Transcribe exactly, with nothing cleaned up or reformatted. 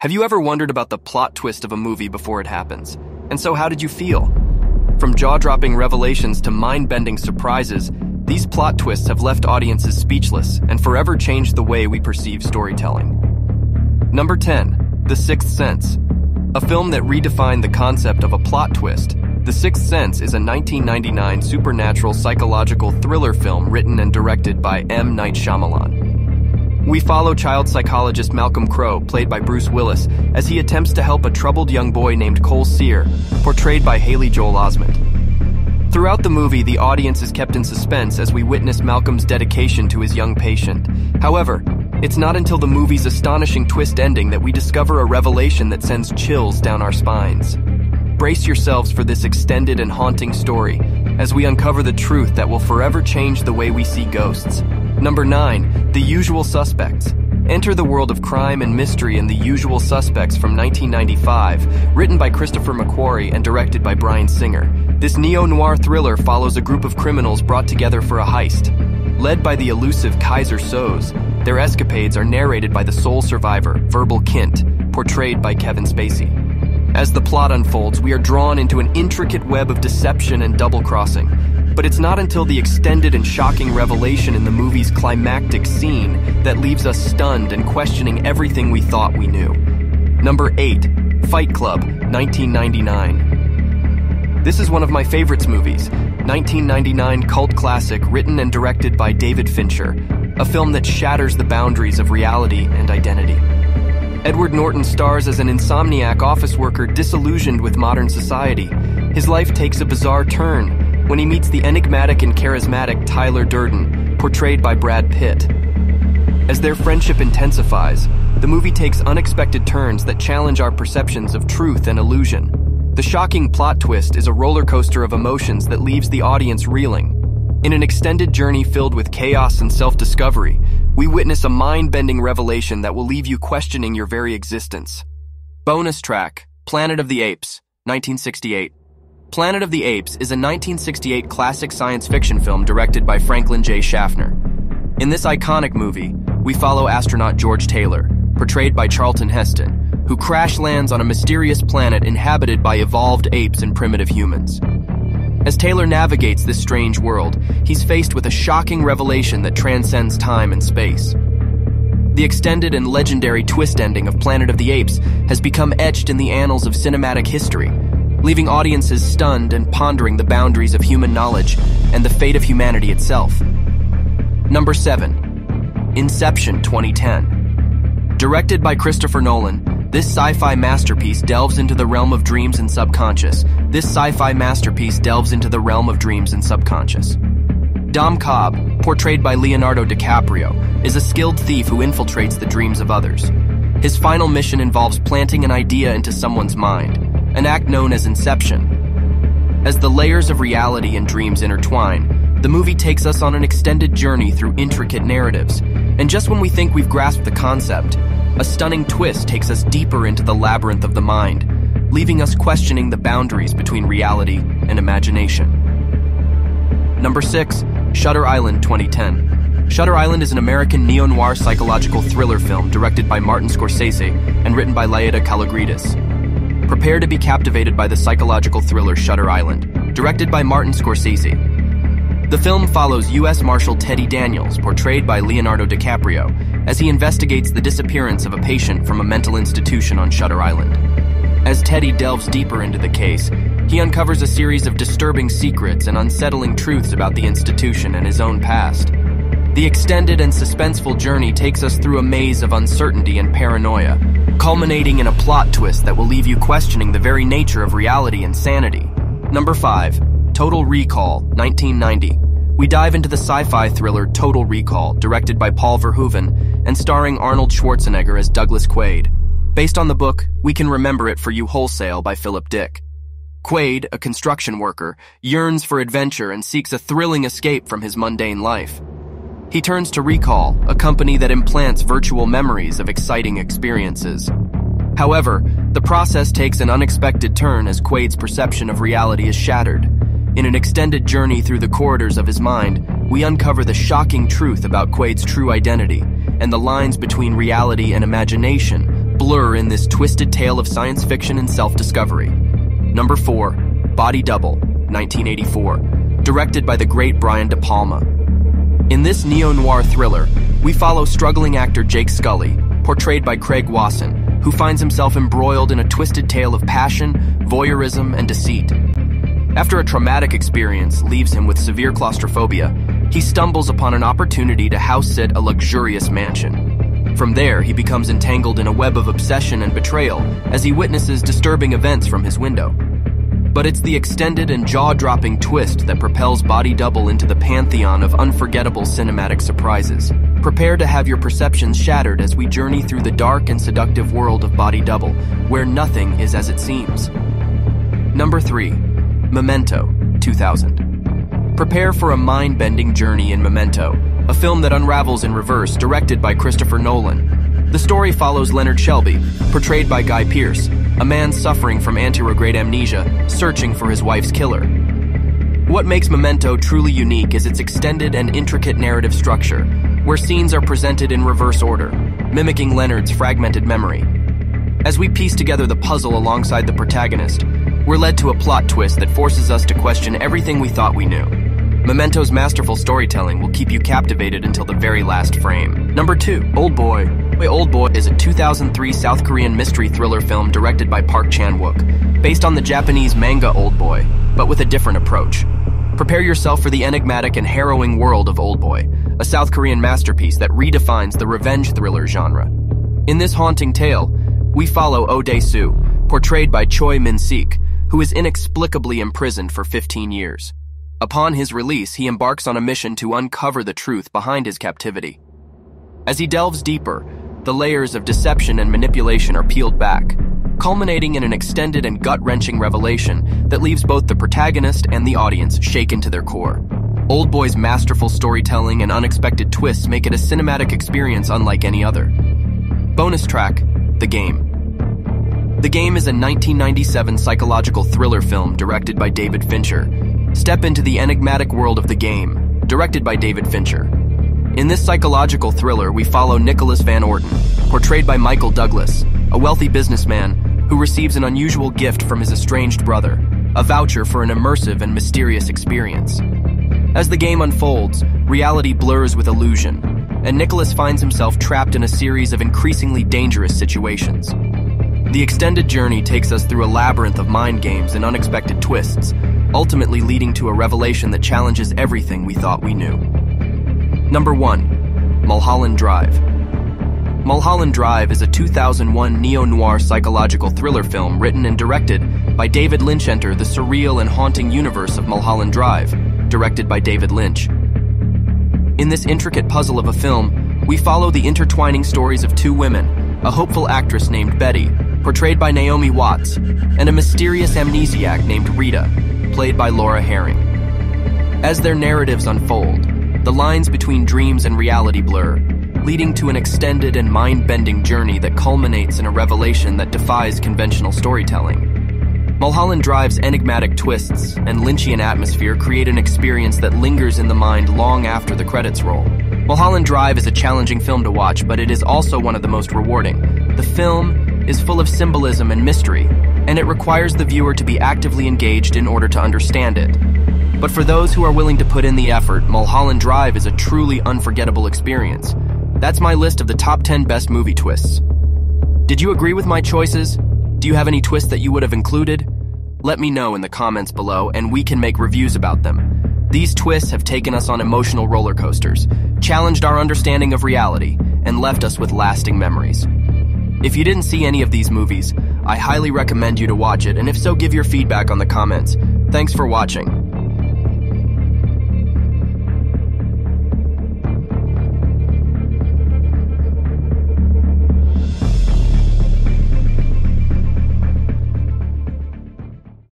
Have you ever wondered about the plot twist of a movie before it happens? And so how did you feel? From jaw-dropping revelations to mind-bending surprises, these plot twists have left audiences speechless and forever changed the way we perceive storytelling. Number ten. The Sixth Sense. A film that redefined the concept of a plot twist, The Sixth Sense is a nineteen ninety-nine supernatural psychological thriller film written and directed by M. Night Shyamalan. We follow child psychologist Malcolm Crowe, played by Bruce Willis, as he attempts to help a troubled young boy named Cole Sear, portrayed by Haley Joel Osment. Throughout the movie, the audience is kept in suspense as we witness Malcolm's dedication to his young patient. However, it's not until the movie's astonishing twist ending that we discover a revelation that sends chills down our spines. Brace yourselves for this extended and haunting story as we uncover the truth that will forever change the way we see ghosts. Number nine. The Usual Suspects. Enter the world of crime and mystery in The Usual Suspects from nineteen ninety-five, written by Christopher McQuarrie and directed by Bryan Singer. This neo-noir thriller follows a group of criminals brought together for a heist. Led by the elusive Kaiser Soze, their escapades are narrated by the sole survivor, Verbal Kint, portrayed by Kevin Spacey. As the plot unfolds, we are drawn into an intricate web of deception and double-crossing. But it's not until the extended and shocking revelation in the movie's climactic scene that leaves us stunned and questioning everything we thought we knew. Number eight. Fight Club, nineteen ninety-nine. This is one of my favorites movies, nineteen ninety-nine cult classic written and directed by David Fincher, a film that shatters the boundaries of reality and identity. Edward Norton stars as an insomniac office worker disillusioned with modern society. His life takes a bizarre turn when he meets the enigmatic and charismatic Tyler Durden, portrayed by Brad Pitt. As their friendship intensifies, the movie takes unexpected turns that challenge our perceptions of truth and illusion. The shocking plot twist is a roller coaster of emotions that leaves the audience reeling. In an extended journey filled with chaos and self-discovery, we witness a mind-bending revelation that will leave you questioning your very existence. Bonus track, Planet of the Apes, nineteen sixty-eight. Planet of the Apes is a nineteen sixty-eight classic science fiction film directed by Franklin J. Schaffner. In this iconic movie, we follow astronaut George Taylor, portrayed by Charlton Heston, who crash lands on a mysterious planet inhabited by evolved apes and primitive humans. As Taylor navigates this strange world, he's faced with a shocking revelation that transcends time and space. The extended and legendary twist ending of Planet of the Apes has become etched in the annals of cinematic history, leaving audiences stunned and pondering the boundaries of human knowledge and the fate of humanity itself. Number seven. Inception twenty ten. Directed by Christopher Nolan, this sci-fi masterpiece delves into the realm of dreams and subconscious. This sci-fi masterpiece delves into the realm of dreams and subconscious. Dom Cobb, portrayed by Leonardo DiCaprio, is a skilled thief who infiltrates the dreams of others. His final mission involves planting an idea into someone's mind, an act known as inception. As the layers of reality and dreams intertwine, the movie takes us on an extended journey through intricate narratives. And just when we think we've grasped the concept, a stunning twist takes us deeper into the labyrinth of the mind, leaving us questioning the boundaries between reality and imagination. Number six. Shutter Island twenty ten. Shutter Island is an American neo-noir psychological thriller film directed by Martin Scorsese and written by Laeta Kalogridis. Prepare to be captivated by the psychological thriller Shutter Island, directed by Martin Scorsese. The film follows U S Marshal Teddy Daniels, portrayed by Leonardo DiCaprio, as he investigates the disappearance of a patient from a mental institution on Shutter Island. As Teddy delves deeper into the case, he uncovers a series of disturbing secrets and unsettling truths about the institution and his own past. The extended and suspenseful journey takes us through a maze of uncertainty and paranoia, culminating in a plot twist that will leave you questioning the very nature of reality and sanity. Number five. Total Recall, nineteen ninety. We dive into the sci-fi thriller Total Recall, directed by Paul Verhoeven and starring Arnold Schwarzenegger as Douglas Quaid. Based on the book We Can Remember It For You Wholesale by Philip Dick. Quaid, a construction worker, yearns for adventure and seeks a thrilling escape from his mundane life. He turns to Recall, a company that implants virtual memories of exciting experiences. However, the process takes an unexpected turn as Quaid's perception of reality is shattered. In an extended journey through the corridors of his mind, we uncover the shocking truth about Quaid's true identity and the lines between reality and imagination, blur in this twisted tale of science fiction and self-discovery. Number four, Body Double, nineteen eighty-four, directed by the great Brian De Palma. In this neo-noir thriller, we follow struggling actor Jake Scully, portrayed by Craig Wasson, who finds himself embroiled in a twisted tale of passion, voyeurism, and deceit. After a traumatic experience leaves him with severe claustrophobia, he stumbles upon an opportunity to house-sit a luxurious mansion. From there, he becomes entangled in a web of obsession and betrayal as he witnesses disturbing events from his window. But it's the extended and jaw-dropping twist that propels Body Double into the pantheon of unforgettable cinematic surprises. Prepare to have your perceptions shattered as we journey through the dark and seductive world of Body Double, where nothing is as it seems. Number three, Memento, two thousand. Prepare for a mind-bending journey in Memento, a film that unravels in reverse, directed by Christopher Nolan. The story follows Leonard Shelby, portrayed by Guy Pearce, a man suffering from anterograde amnesia, searching for his wife's killer. What makes Memento truly unique is its extended and intricate narrative structure, where scenes are presented in reverse order, mimicking Leonard's fragmented memory. As we piece together the puzzle alongside the protagonist, we're led to a plot twist that forces us to question everything we thought we knew. Memento's masterful storytelling will keep you captivated until the very last frame. Number two, Oldboy. Oldboy is a two thousand three South Korean mystery thriller film directed by Park Chan-wook, based on the Japanese manga Oldboy, but with a different approach. Prepare yourself for the enigmatic and harrowing world of Oldboy, a South Korean masterpiece that redefines the revenge thriller genre. In this haunting tale, we follow Oh Dae-soo, portrayed by Choi Min-sik, who is inexplicably imprisoned for fifteen years. Upon his release, he embarks on a mission to uncover the truth behind his captivity. As he delves deeper, the layers of deception and manipulation are peeled back, culminating in an extended and gut-wrenching revelation that leaves both the protagonist and the audience shaken to their core. Oldboy's masterful storytelling and unexpected twists make it a cinematic experience unlike any other. Bonus track, The Game. The Game is a nineteen ninety-seven psychological thriller film directed by David Fincher. Step into the enigmatic world of The Game, directed by David Fincher. In this psychological thriller, we follow Nicholas Van Orton, portrayed by Michael Douglas, a wealthy businessman who receives an unusual gift from his estranged brother, a voucher for an immersive and mysterious experience. As the game unfolds, reality blurs with illusion, and Nicholas finds himself trapped in a series of increasingly dangerous situations. The extended journey takes us through a labyrinth of mind games and unexpected twists, ultimately leading to a revelation that challenges everything we thought we knew. Number one, Mulholland Drive. Mulholland Drive is a two thousand one neo-noir psychological thriller film written and directed by David Lynch. Enter the surreal and haunting universe of Mulholland Drive, directed by David Lynch. In this intricate puzzle of a film, we follow the intertwining stories of two women, a hopeful actress named Betty, portrayed by Naomi Watts, and a mysterious amnesiac named Rita, played by Laura Herring. As their narratives unfold, the lines between dreams and reality blur, leading to an extended and mind-bending journey that culminates in a revelation that defies conventional storytelling. Mulholland Drive's enigmatic twists and Lynchian atmosphere create an experience that lingers in the mind long after the credits roll. Mulholland Drive is a challenging film to watch, but it is also one of the most rewarding. The film is full of symbolism and mystery, and it requires the viewer to be actively engaged in order to understand it. But for those who are willing to put in the effort, Mulholland Drive is a truly unforgettable experience. That's my list of the top ten best movie twists. Did you agree with my choices? Do you have any twists that you would have included? Let me know in the comments below, and we can make reviews about them. These twists have taken us on emotional roller coasters, challenged our understanding of reality, and left us with lasting memories. If you didn't see any of these movies, I highly recommend you to watch it, and if so, give your feedback on the comments. Thanks for watching.